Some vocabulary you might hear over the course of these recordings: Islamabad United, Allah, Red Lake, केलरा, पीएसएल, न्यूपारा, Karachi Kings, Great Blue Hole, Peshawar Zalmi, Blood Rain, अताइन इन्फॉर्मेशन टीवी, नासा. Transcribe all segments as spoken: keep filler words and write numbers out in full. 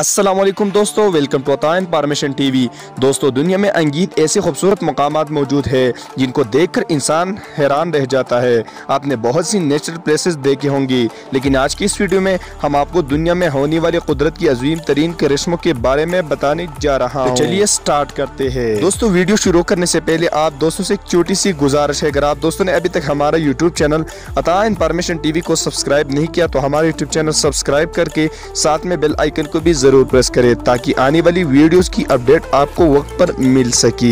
अस्सलामुअलैकुम दोस्तों, welcome to अताइन इन्फॉर्मेशन टीवी। दोस्तों, दुनिया में अनगिनत ऐसे खूबसूरत मकामात मौजूद है जिनको देखकर इंसान हैरान रह जाता है। आपने बहुत सी नेचुरल प्लेसेस देखे होंगी, लेकिन आज की इस वीडियो में हम आपको दुनिया में होने वाली कुदरत की अजीम तरीन करिश्मों के बारे में बताने जा रहा हूँ। तो चलिए स्टार्ट करते हैं। दोस्तों, वीडियो शुरू करने से पहले आप दोस्तों से एक छोटी सी गुजारिश है, अगर आप दोस्तों ने अभी तक हमारा YouTube channel अताइन इन्फॉर्मेशन टीवी को सब्सक्राइब नहीं किया तो हमारा यूट्यूब चैनल सब्सक्राइब करके साथ में बेल आइकन को भी जरूर प्रेस करें ताकि आने वाली वीडियोस की अपडेट आपको वक्त पर मिल सके।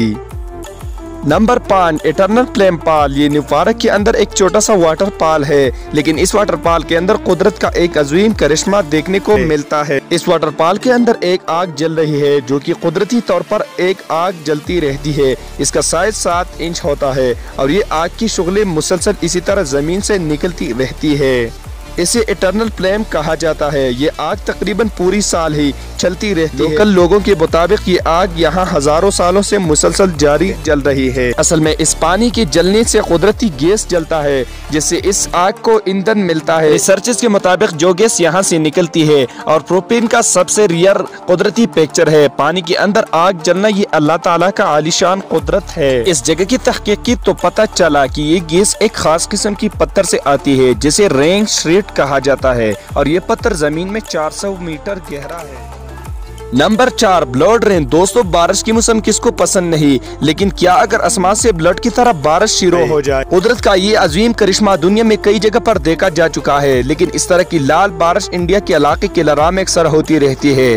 नंबर पाँच, इटरनल फ्लेम पाल। ये न्यूपारा के अंदर एक छोटा सा वाटर पाल है, लेकिन इस वाटर पाल के अंदर कुदरत का एक अजीम करिश्मा देखने को मिलता है। इस वाटर पाल के अंदर एक आग जल रही है जो कि कुदरती तौर पर एक आग जलती रहती है। इसका साइज सात इंच होता है और ये आग की शुगलें मुसलसल इसी तरह जमीन से निकलती रहती है। इसे इटरनल फ्लेम कहा जाता है। ये आग तकरीबन पूरी साल ही चलती रहती है। लोकल लोगों के मुताबिक ये आग यहाँ हजारों सालों से मुसलसल जारी जल रही है। असल में इस पानी के जलने से कुदरती गैस जलता है जिससे इस आग को ईंधन मिलता है। रिसर्चेस के मुताबिक जो गैस यहाँ से निकलती है और प्रोपेन का सबसे रियर कुदरती पिक्चर है। पानी के अंदर आग जलना ये अल्लाह ताला का आलीशान कुदरत है। इस जगह की तहकीक की तो पता चला की ये गैस एक खास किस्म की पत्थर से आती है जिसे रेंग श्रेट कहा जाता है और ये पत्थर जमीन में चार सौ मीटर गहरा है। नंबर चार, ब्लड रेन। दोस्तों, बारिश की मौसम किसको पसंद नहीं, लेकिन क्या अगर आसमान से ब्लड की तरह बारिश शुरू हो जाए। कुदरत का ये अजीम करिश्मा दुनिया में कई जगह पर देखा जा चुका है, लेकिन इस तरह की लाल बारिश इंडिया के इलाके केलरा में अक्सर होती रहती है।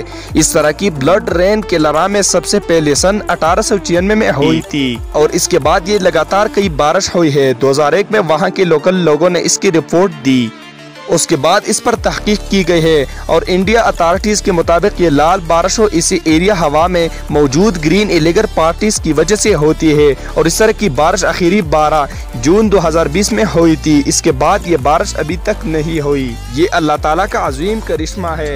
इस तरह की ब्लड रेन केलरा में सबसे पहले सन अठारह सौ छियानवे में हुई थी और इसके बाद ये लगातार कई बारिश हुई है। दो हजार एक में वहाँ के लोकल लोगों ने इसकी रिपोर्ट दी। उसके बाद इस पर तहकीक की गई है और इंडिया अथॉरिटीज़ के मुताबिक ये लाल बारिश और इसी एरिया हवा में मौजूद ग्रीन इलीगल पार्टीज की वजह से होती है और इस तरह की बारिश आखिरी बारह जून दो हजार बीस में हुई थी। इसके बाद ये बारिश अभी तक नहीं हुई। ये अल्लाह ताला का अजीम करिश्मा है।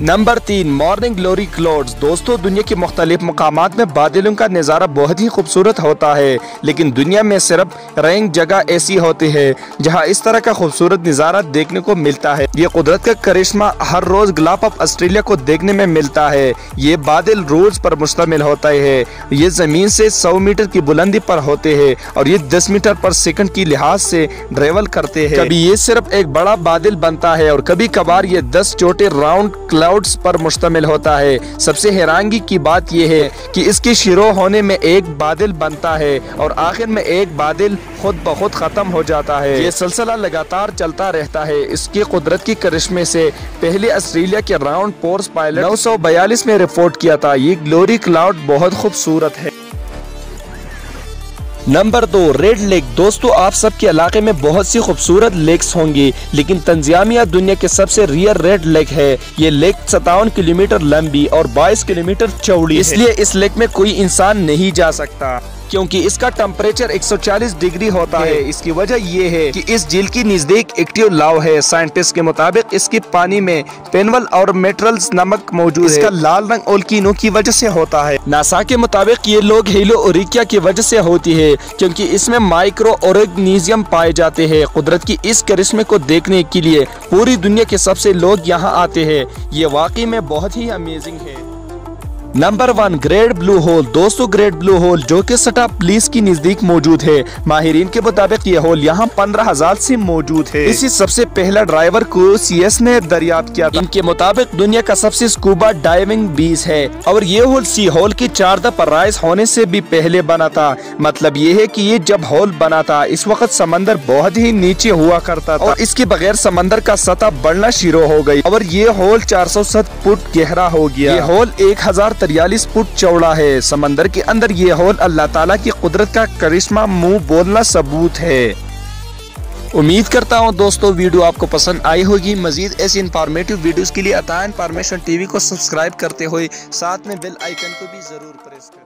नंबर तीन, मॉर्निंग ग्लोरी क्लाउड्स। दोस्तों, दुनिया के मुख्तलिफ मकामात में बादलों का नज़ारा बहुत ही खूबसूरत होता है, लेकिन दुनिया में सिर्फ रेंग जगह ऐसी होती है जहां इस तरह का खूबसूरत नज़ारा देखने को मिलता है। ये कुदरत का करिश्मा हर रोज ग्लाप ऑफ ऑस्ट्रेलिया को देखने में मिलता है। ये बादल रोज पर मुश्तमिल होता है। ये जमीन से सौ मीटर की बुलंदी पर होते हैं और ये दस मीटर पर सेकंड की लिहाज से ट्रेवल करते हैं। कभी ये सिर्फ एक बड़ा बादल बनता है और कभी कभार ये दस छोटे राउंड क्लाउड्स पर मुश्तमिल होता है। सबसे हैरानगी की बात यह है कि इसके शुरू होने में एक बादल बनता है और आखिर में एक बादल खुद ब खुद खत्म हो जाता है। ये सिलसिला लगातार चलता रहता है। इसके कुदरत की करिश्मे से पहले ऑस्ट्रेलिया के राउंड फोर्स पायलट नौ सौ बयालीस में रिपोर्ट किया था। ये ग्लोरी क्लाउड बहुत खूबसूरत है। नंबर दो, रेड लेक। दोस्तों, आप सबके इलाके में बहुत सी खूबसूरत लेक्स होंगी, लेकिन तंजानिया दुनिया के सबसे रियर रेड लेक है। ये लेक सत्तावन किलोमीटर लंबी और बाईस किलोमीटर चौड़ी, इसलिए इस लेक में कोई इंसान नहीं जा सकता क्योंकि इसका टेम्परेचर एक सौ चालीस डिग्री होता है। इसकी वजह यह है कि इस झील की नजदीक एक्टिव लाव है। साइंटिस्ट के मुताबिक इसके पानी में पेनवल और मेटल्स नमक मौजूद है। इसका लाल रंग ओल्किनो की वजह से होता है। नासा के मुताबिक ये लोग हेलो ओरिकिया की वजह से होती है क्योंकि इसमें माइक्रो ऑर्गेनिज्म पाए जाते हैं। कुदरत की इस करिश्मे को देखने के लिए पूरी दुनिया के सबसे लोग यहाँ आते हैं। ये वाकई में बहुत ही अमेजिंग है। Number one, great blue hole. दोस्तों, ग्रेट ब्लू होल जो कि सटा प्लेस की नजदीक मौजूद है। माहिरीन के मुताबिक ये होल यहाँ पंद्रह हजार से मौजूद है। इसी सबसे पहला ड्राइवर को सीएस ने दरियाफ्त किया था। इनके मुताबिक दुनिया का सबसे स्कूबा डाइविंग बीच है और ये होल सी होल की चारदा पर राइज होने से भी पहले बना था। मतलब ये है की ये जब होल बना था इस वक्त समंदर बहुत ही नीचे हुआ करता था और इसके बगैर समंदर का सतह बढ़ना शुरू हो गयी और ये होल चार सौ सत्तर फुट गहरा हो गया। ये होल एक हजार तैंतालीस फुट चौड़ा है। समंदर के अंदर ये होल अल्लाह ताला की कुदरत का करिश्मा मुंह बोलना सबूत है। उम्मीद करता हूँ दोस्तों वीडियो आपको पसंद आई होगी। मजीद ऐसी इंफॉर्मेटिव वीडियोस के लिए अताइन इन्फॉर्मेशन टीवी को सब्सक्राइब करते हुए साथ में बेल आइकन को भी जरूर प्रेस करें।